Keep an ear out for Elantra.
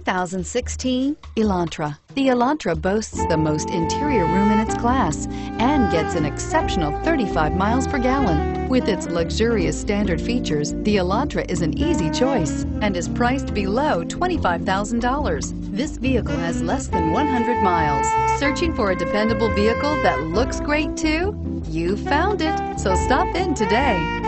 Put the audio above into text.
2016 Elantra. The Elantra boasts the most interior room in its class and gets an exceptional 35 miles per gallon. With its luxurious standard features, the Elantra is an easy choice and is priced below $25,000. This vehicle has less than 100 miles. Searching for a dependable vehicle that looks great too? You found it, so stop in today.